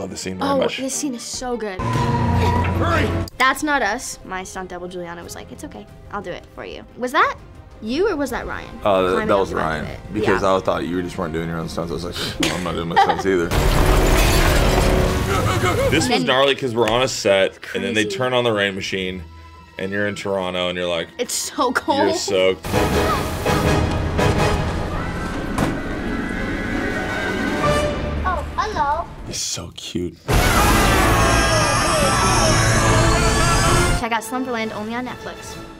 love this scene very much. Oh, this scene is so good. Hurry! That's not us. My stunt double Juliana was like, it's okay, I'll do it for you. Was that you or was that Ryan? That was Ryan. Because I thought you just weren't doing your own stunts. I was like, well, I'm not doing my stunts either. This was gnarly because we're on a set and then they turn on the rain machine and you're in Toronto and you're like, it's so cold. You're soaked. Oh, hello. He's so cute. Check out Slumberland only on Netflix.